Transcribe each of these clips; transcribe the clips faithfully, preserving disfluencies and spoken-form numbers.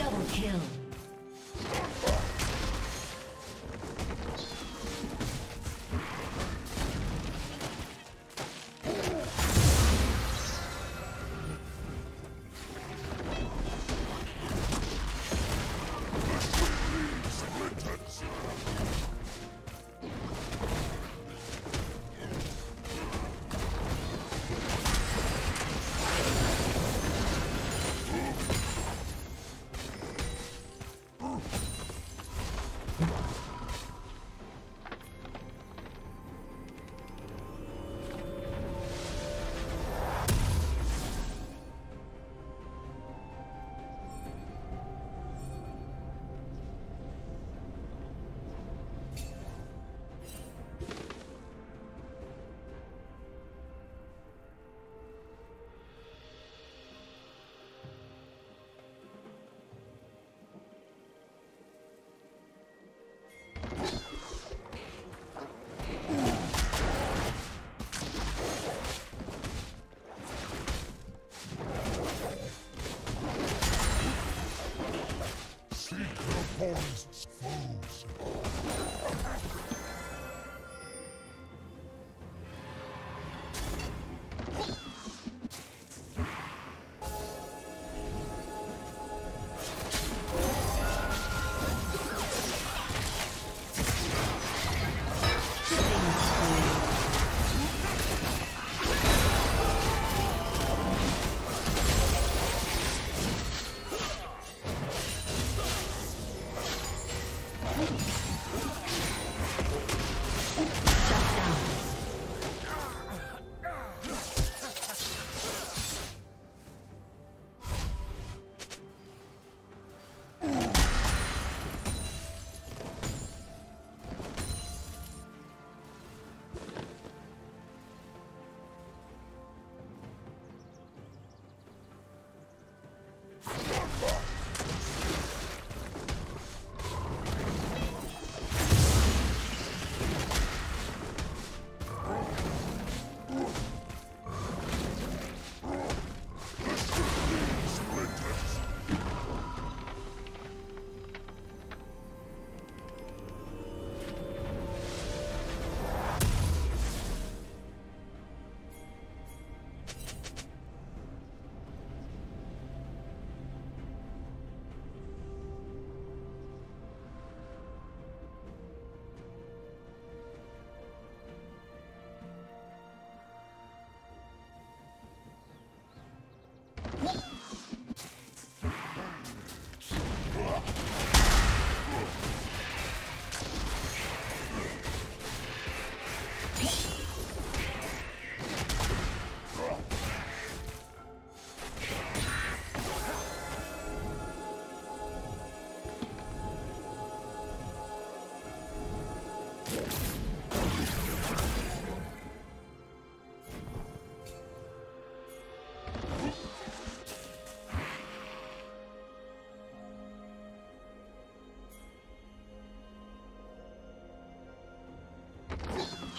Double kill. Poison's foes.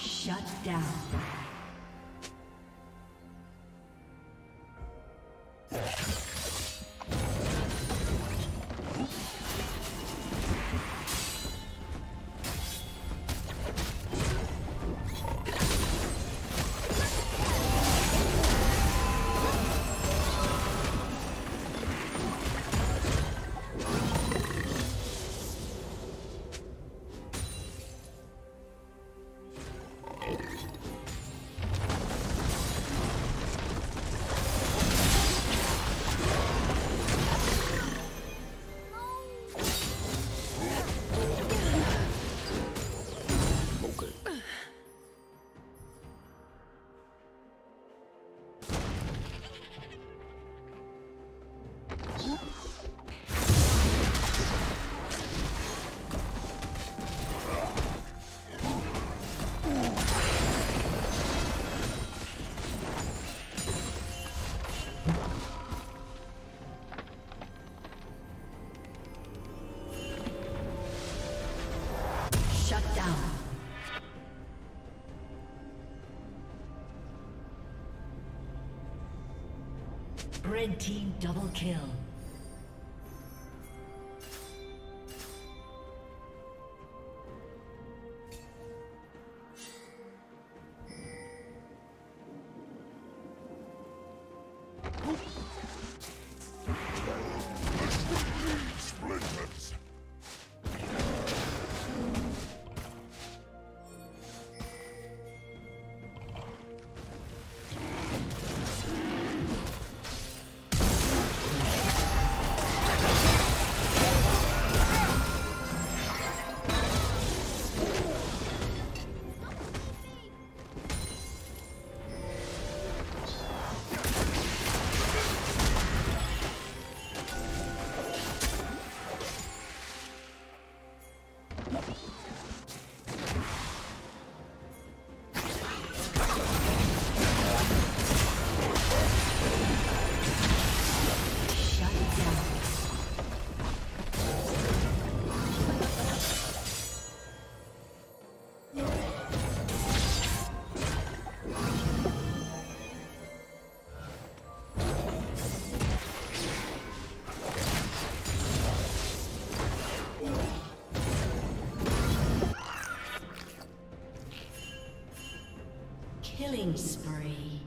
Shut down. Red team double kill. Killing spree.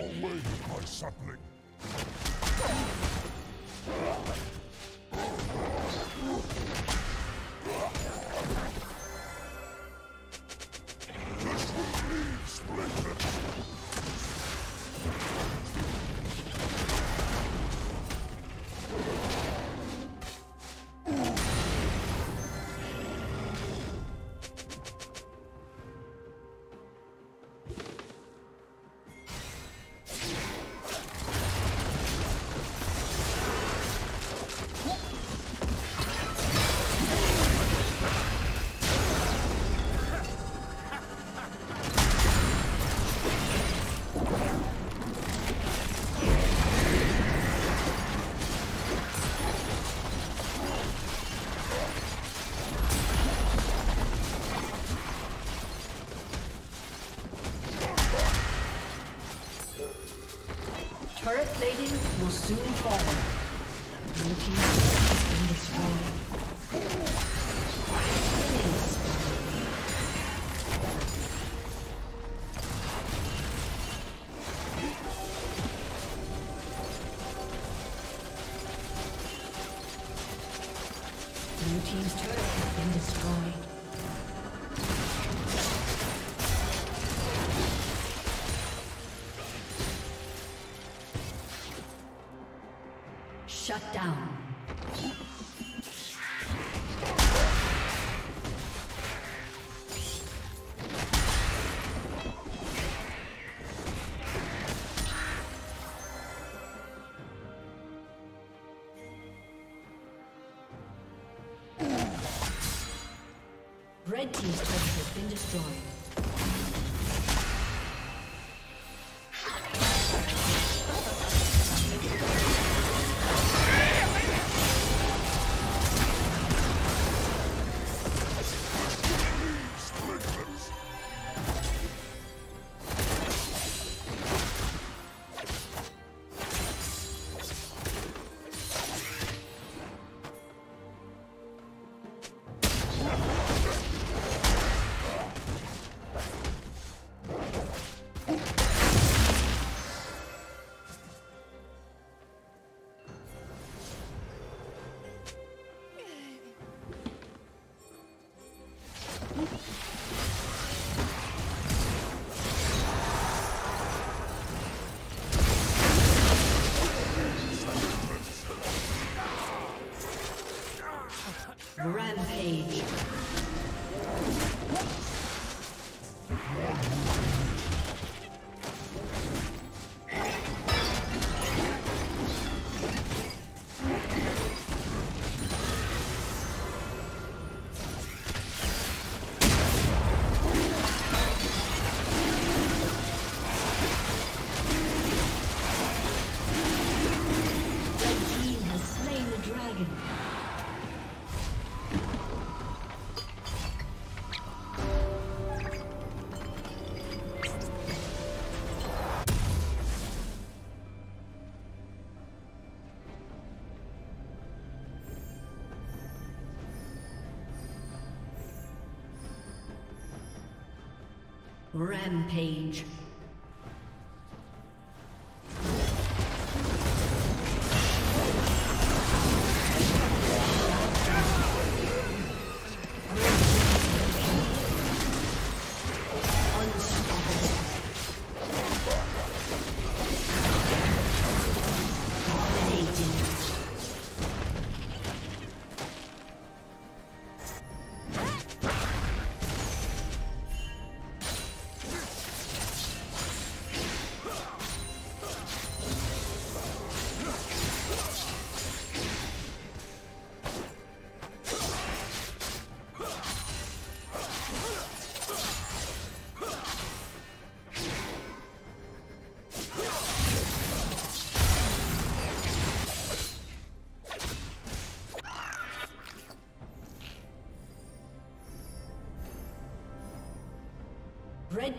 Away, my sapling! Turret plating will soon fall. Shut down. Red team's turret has been destroyed. Rampage. Rampage. Red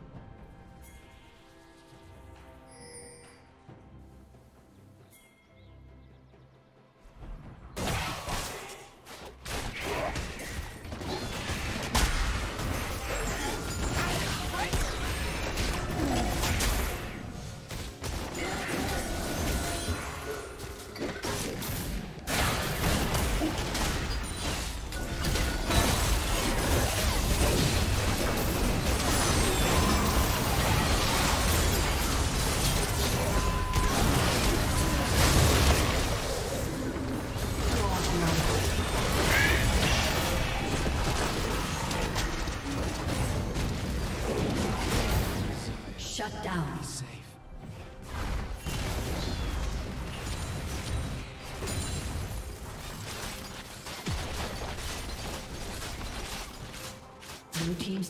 Shut down. Blue team's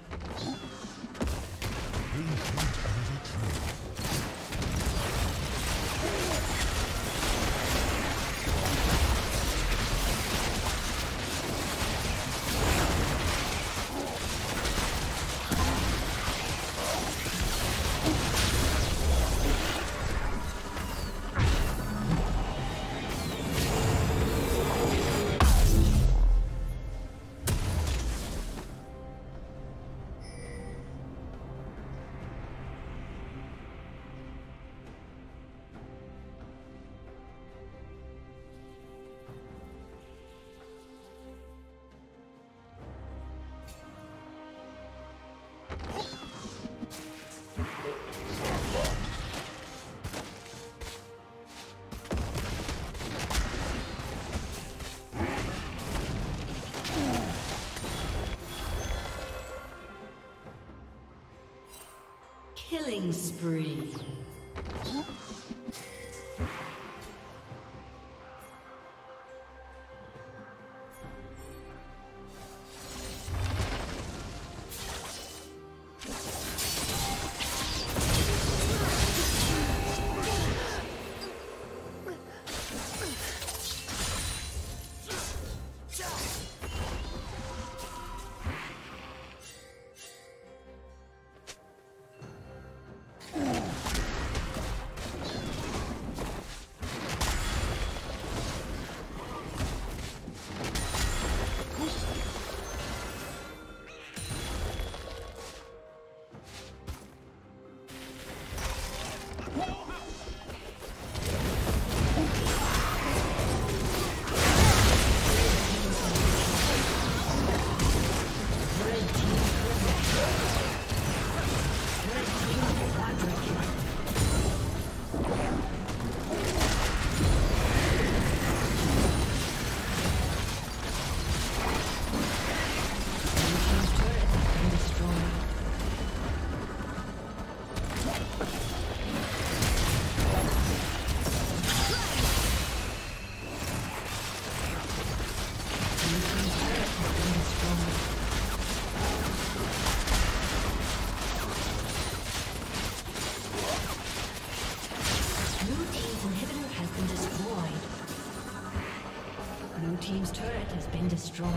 Killing spree. Team's turret has been destroyed.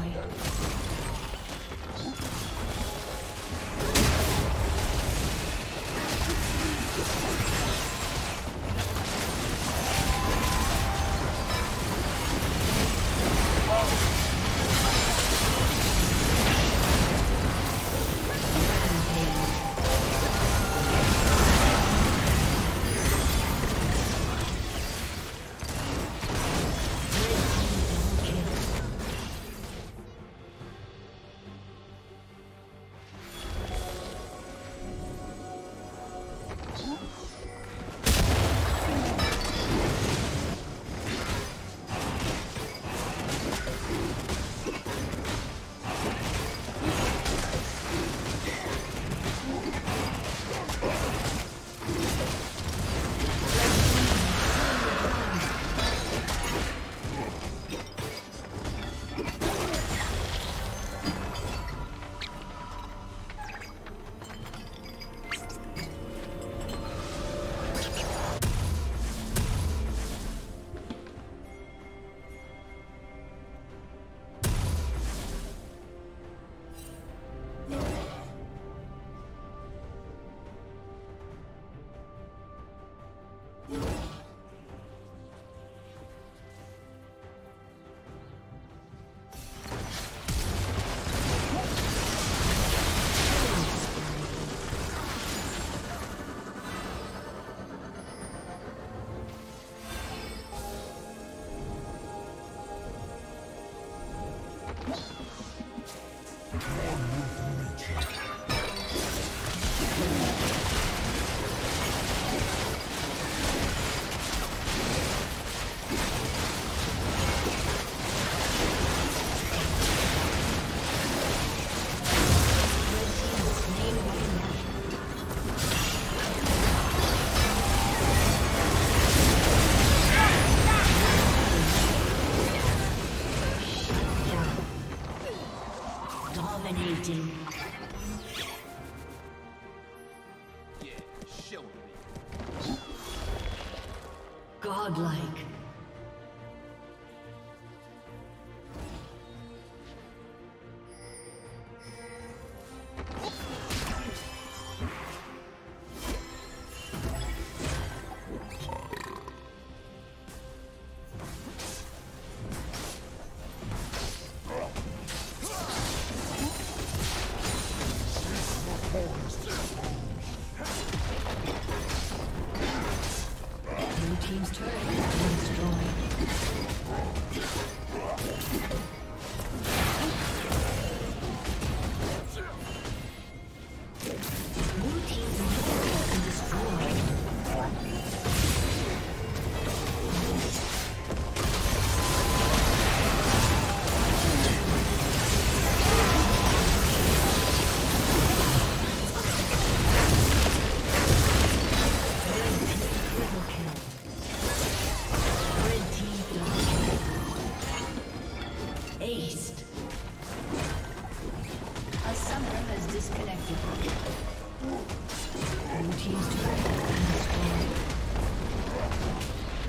Godlike.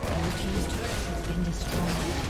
refuse to have been destroyed. I refuse to have been destroyed.